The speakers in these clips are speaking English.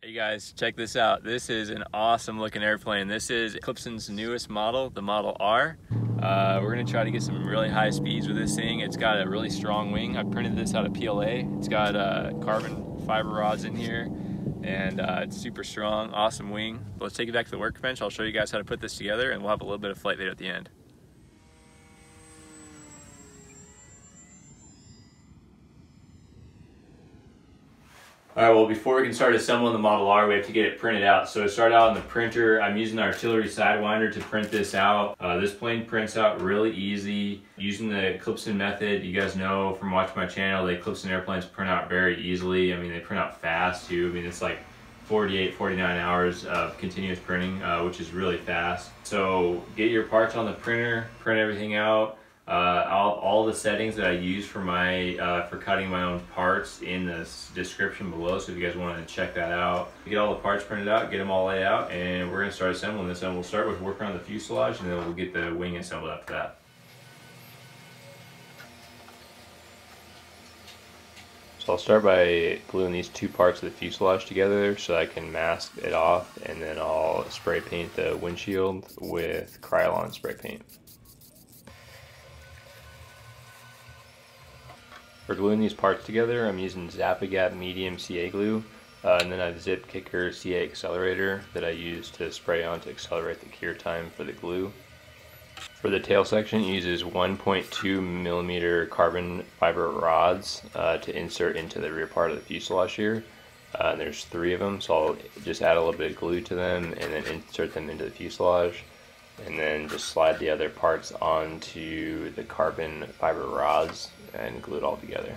Hey guys, check this out. This is an awesome looking airplane. This is Eclipson's newest model, the Model R. We're going to try to get some really high speeds with this thing. It's got a really strong wing. I printed this out of PLA. It's got carbon fiber rods in here and it's super strong, awesome wing. Let's take it back to the workbench. I'll show you guys how to put this together and we'll have a little bit of flight video at the end. All right, well, before we can start assembling the Model R, we have to get it printed out. So to start out on the printer, I'm using the Artillery Sidewinder to print this out. This plane prints out really easy. Using the Eclipson method, you guys know from watching my channel, the Eclipson airplanes print out very easily. I mean, they print out fast too. I mean, it's like 48, 49 hours of continuous printing, which is really fast. So get your parts on the printer, print everything out. All the settings that I use for my for cutting my own parts in the description below, so if you guys want to check that out. Get all the parts printed out, get them all laid out, and we're going to start assembling this, and we'll start with working on the fuselage, and then we'll get the wing assembled after that. So I'll start by gluing these two parts of the fuselage together so I can mask it off, and then I'll spray paint the windshield with Krylon spray paint. For gluing these parts together, I'm using Zap-a-Gap medium CA glue, and then I have Zip Kicker CA accelerator that I use to spray on to accelerate the cure time for the glue. For the tail section, it uses 1.2 millimeter carbon fiber rods to insert into the rear part of the fuselage here. And there's three of them, so I'll just add a little bit of glue to them and then insert them into the fuselage. And then just slide the other parts onto the carbon fiber rods and glue it all together.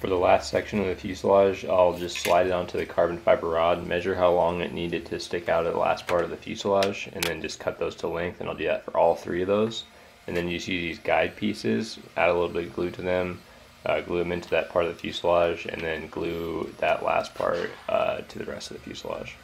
For the last section of the fuselage, I'll just slide it onto the carbon fiber rod, measure how long it needed to stick out of the last part of the fuselage, and then just cut those to length, and I'll do that for all three of those. And then you see these guide pieces, add a little bit of glue to them, glue them into that part of the fuselage, and then glue that last part to the rest of the fuselage.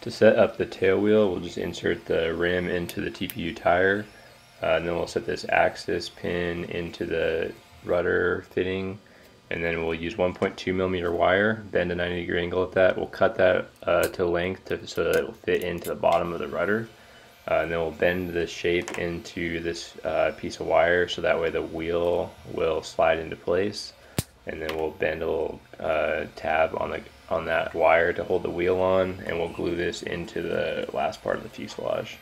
To set up the tail wheel, we'll just insert the rim into the TPU tire, and then we'll set this axis pin into the rudder fitting, and then we'll use 1.2 millimeter wire, bend a 90-degree angle at that. We'll cut that to length so that it will fit into the bottom of the rudder, and then we'll bend the shape into this piece of wire so that way the wheel will slide into place, and then we'll bend a little tab on that wire to hold the wheel on, and we'll glue this into the last part of the fuselage.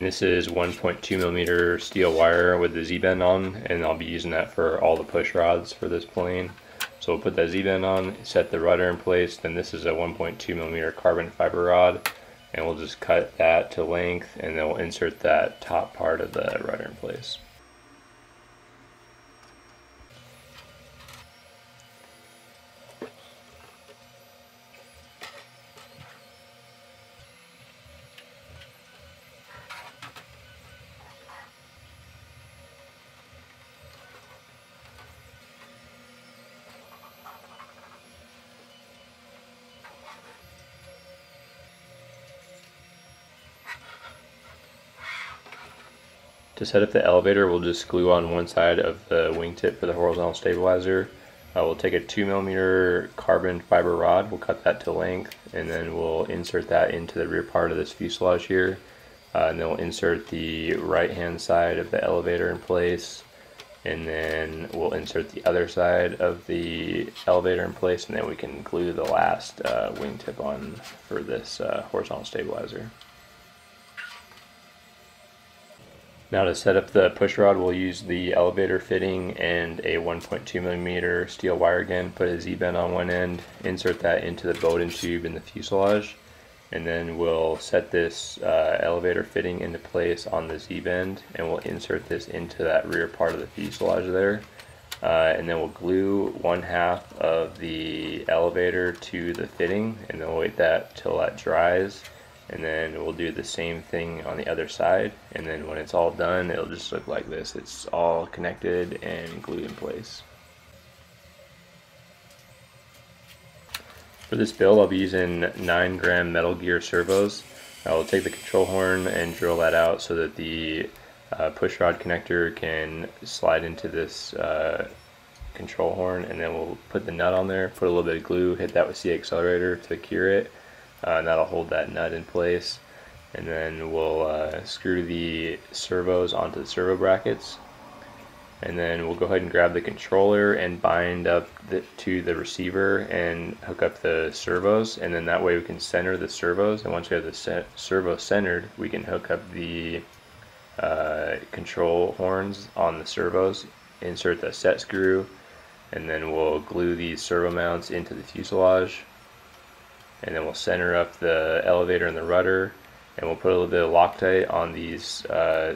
This is 1.2 millimeter steel wire with the Z-bend on, and I'll be using that for all the push rods for this plane. So we'll put that Z-bend on, set the rudder in place, then this is a 1.2 millimeter carbon fiber rod, and we'll just cut that to length, and then we'll insert that top part of the rudder in place. To set up the elevator, we'll just glue on one side of the wingtip for the horizontal stabilizer. We'll take a 2 millimeter carbon fiber rod, we'll cut that to length, and then we'll insert that into the rear part of this fuselage here. And then we'll insert the right hand side of the elevator in place, and then we'll insert the other side of the elevator in place, and then we can glue the last wingtip on for this horizontal stabilizer. Now to set up the push rod, we'll use the elevator fitting and a 1.2 millimeter steel wire again, put a Z-bend on one end, insert that into the Bowden tube in the fuselage, and then we'll set this elevator fitting into place on the Z-bend, and we'll insert this into that rear part of the fuselage there, and then we'll glue one half of the elevator to the fitting, and then we'll wait that till that dries. and then we'll do the same thing on the other side, and then when it's all done it'll just look like this. It's all connected and glued in place. For this build I'll be using 9-gram Metal Gear servos. I'll take the control horn and drill that out so that the push rod connector can slide into this control horn, and then we'll put the nut on there, put a little bit of glue, hit that with C accelerator to cure it, and that'll hold that nut in place. And then we'll screw the servos onto the servo brackets, and then we'll go ahead and grab the controller and bind up to the receiver and hook up the servos, and then that way we can center the servos, and once we have the servo centered we can hook up the control horns on the servos, insert the set screw, and then we'll glue these servo mounts into the fuselage, and then we'll center up the elevator and the rudder, and we'll put a little bit of Loctite on these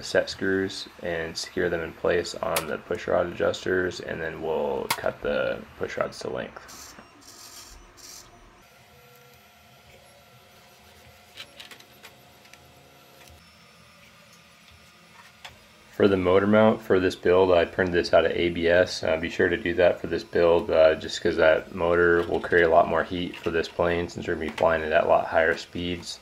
set screws and secure them in place on the pushrod adjusters, and then we'll cut the pushrods to length. For the motor mount for this build, I printed this out of ABS. Be sure to do that for this build just because that motor will carry a lot more heat for this plane since we're going to be flying it at a lot higher speeds.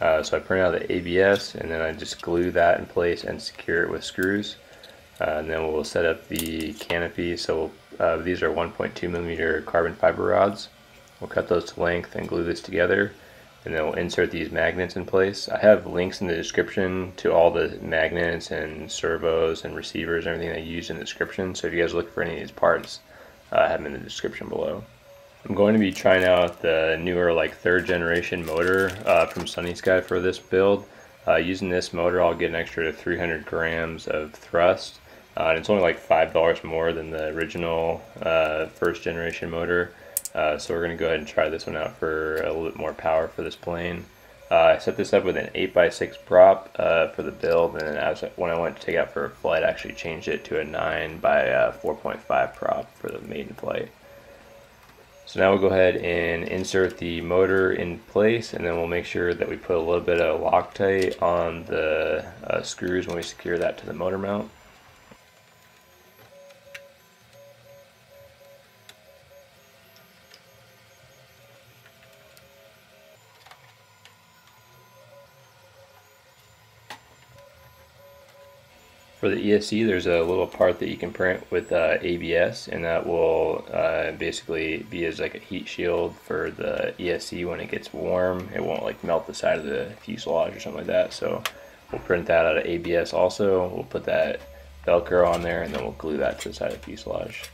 So I printed out the ABS and then I just glue that in place and secure it with screws. And then we'll set up the canopy. So these are 1.2 millimeter carbon fiber rods. We'll cut those to length and glue this together. And then we'll insert these magnets in place. I have links in the description to all the magnets and servos and receivers and everything I used in the description, so if you guys look for any of these parts, I have them in the description below. I'm going to be trying out the newer, like, 3rd generation motor from Sunny Sky for this build. Using this motor I'll get an extra 300 grams of thrust, and it's only like $5 more than the original 1st generation motor. So we're going to go ahead and try this one out for a little bit more power for this plane. I set this up with an 8x6 prop for the build, and then when I went to take out for a flight I actually changed it to a 9x4.5 prop for the maiden flight. So now we'll go ahead and insert the motor in place, and then we'll make sure that we put a little bit of Loctite on the screws when we secure that to the motor mount. For the ESC, there's a little part that you can print with ABS, and that will basically be as like a heat shield for the ESC. When it gets warm, it won't like melt the side of the fuselage or something like that. So we'll print that out of ABS also. We'll put that Velcro on there, and then we'll glue that to the side of the fuselage.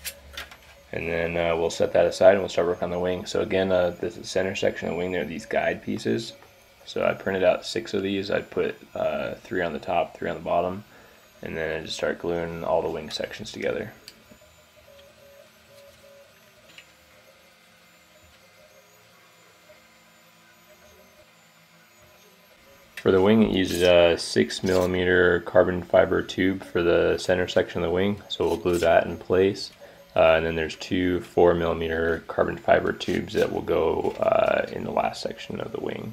And then we'll set that aside, and we'll start working on the wing. So again, this is the center section of the wing. There are these guide pieces. So I printed out 6 of these. I'd put 3 on the top, 3 on the bottom. And then I just start gluing all the wing sections together. For the wing, it uses a 6mm carbon fiber tube for the center section of the wing, so we'll glue that in place. And then there's 2 4mm carbon fiber tubes that will go in the last section of the wing.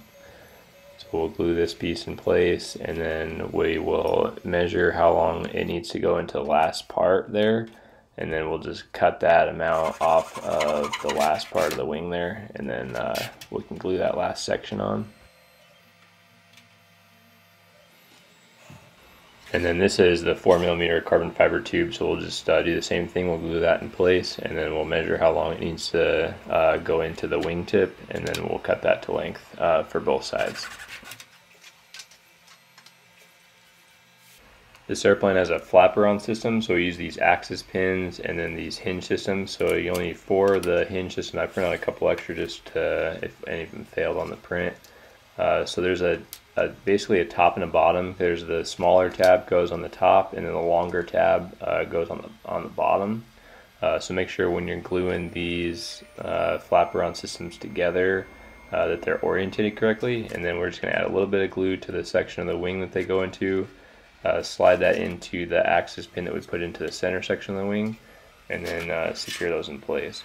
So we'll glue this piece in place, and then we will measure how long it needs to go into the last part there, and then we'll just cut that amount off of the last part of the wing there, and then we can glue that last section on. And then this is the 4mm carbon fiber tube, so we'll just do the same thing. We'll glue that in place, and then we'll measure how long it needs to go into the wingtip, and then we'll cut that to length for both sides. This airplane has a flap-around system, so we use these axis pins and then these hinge systems. So you only need 4 of the hinge system. I printed out a couple extra just to, if any of them failed on the print. So there's basically a top and a bottom. There's the smaller tab goes on the top, and then the longer tab goes on the bottom. So make sure when you're gluing these flap-around systems together that they're oriented correctly. And then we're just going to add a little bit of glue to the section of the wing that they go into. Slide that into the axis pin that we put into the center section of the wing, and then secure those in place.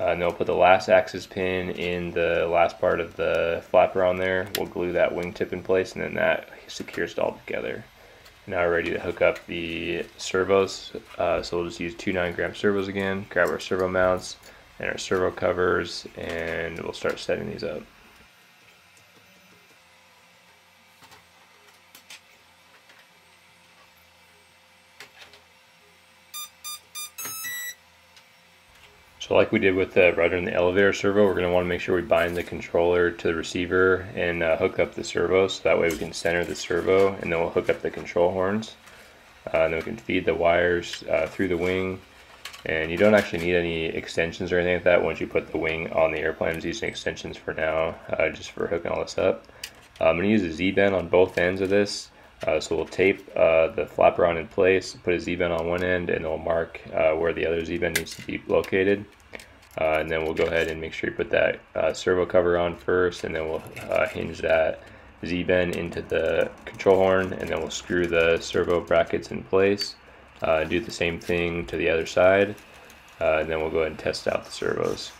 And I'll put the last axis pin in the last part of the flapper on there. We'll glue that wingtip in place, and then that secures it all together. Now we're ready to hook up the servos. So we'll just use 2 9-gram servos again, grab our servo mounts and our servo covers, and we'll start setting these up. So like we did with the rudder and the elevator servo, we're going to want to make sure we bind the controller to the receiver and hook up the servo, so that way we can center the servo, and then we'll hook up the control horns. And then we can feed the wires through the wing, and you don't actually need any extensions or anything like that once you put the wing on the airplane. I'm just using extensions for now, just for hooking all this up. I'm going to use a Z-bend on both ends of this. So we'll tape the flapper on in place, put a Z-bend on one end, and it'll mark where the other Z-bend needs to be located. And then we'll go ahead and make sure you put that servo cover on first, and then we'll hinge that Z-bend into the control horn, and then we'll screw the servo brackets in place. Do the same thing to the other side, and then we'll go ahead and test out the servos.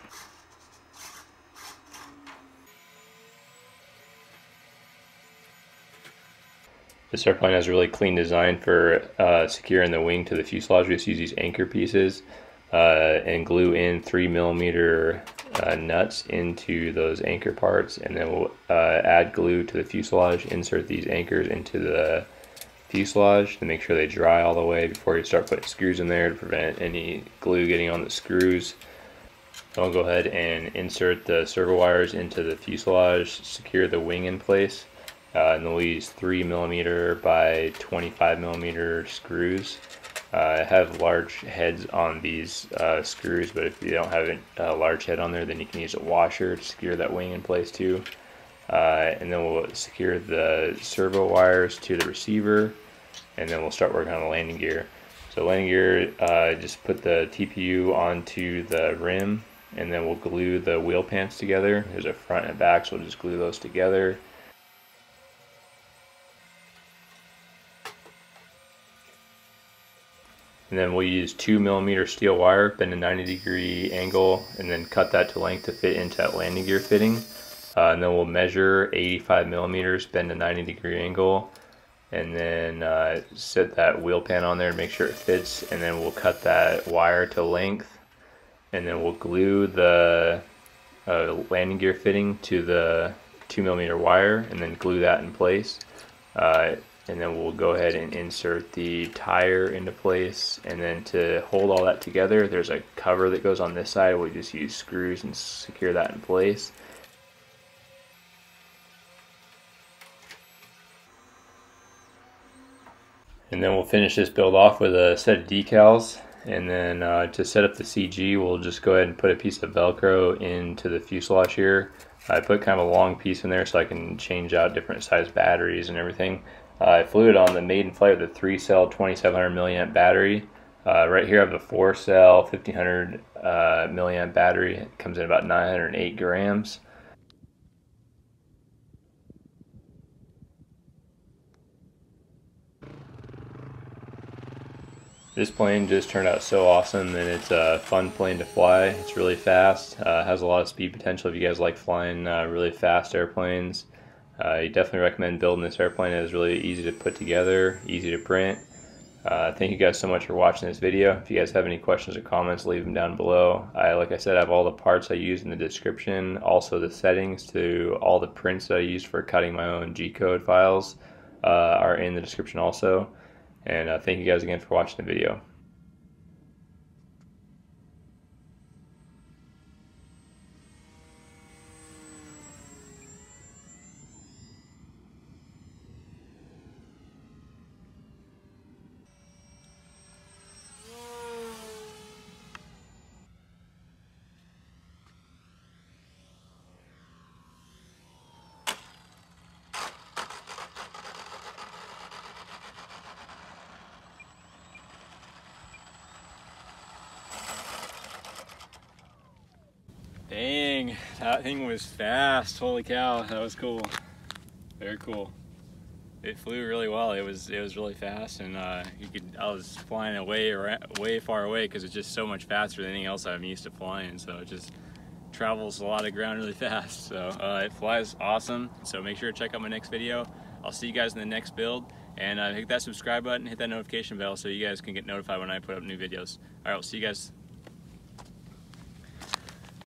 This airplane has a really clean design for securing the wing to the fuselage. We just use these anchor pieces and glue in 3 millimeter nuts into those anchor parts, and then we'll add glue to the fuselage, insert these anchors into the fuselage to make sure they dry all the way before you start putting screws in there, to prevent any glue getting on the screws. I'll go ahead and insert the servo wires into the fuselage, secure the wing in place. And we'll use 3 millimeter by 25 millimeter screws. I have large heads on these screws, but if you don't have a large head on there, then you can use a washer to secure that wing in place too. And then we'll secure the servo wires to the receiver, and then we'll start working on the landing gear. So landing gear, just put the TPU onto the rim, and then we'll glue the wheel pants together. There's a front and a back, so we'll just glue those together. And then we'll use 2 millimeter steel wire, bend a 90-degree angle, and then cut that to length to fit into that landing gear fitting. And then we'll measure 85 millimeters, bend a 90-degree angle, and then set that wheel pan on there to make sure it fits. And then we'll cut that wire to length, and then we'll glue the landing gear fitting to the 2 millimeter wire, and then glue that in place. And then we'll go ahead and insert the tire into place, and then to hold all that together, there's a cover that goes on this side. We'll just use screws and secure that in place. And then we'll finish this build off with a set of decals, and then to set up the CG, we'll just go ahead and put a piece of Velcro into the fuselage here. I put kind of a long piece in there so I can change out different size batteries and everything. I flew it on the maiden flight with a 3-cell 2700 milliamp battery. Right here I have a 4-cell 1500 milliamp battery. It comes in about 908 grams. This plane just turned out so awesome, and it's a fun plane to fly. It's really fast, has a lot of speed potential if you guys like flying really fast airplanes. I definitely recommend building this airplane. It was really easy to put together, easy to print. Thank you guys so much for watching this video. If you guys have any questions or comments, leave them down below. Like I said, I have all the parts I used in the description, also the settings to all the prints that I used for cutting my own G-code files are in the description also. And thank you guys again for watching the video. Dang, that thing was fast. Holy cow, that was cool. Very cool. It flew really well. It was really fast, and I was flying way far away because it's just so much faster than anything else I'm used to flying. So it just travels a lot of ground really fast. So it flies awesome. So make sure to check out my next video. I'll see you guys in the next build, and hit that subscribe button, hit that notification bell so you guys can get notified when I put up new videos. All right, we'll see you guys.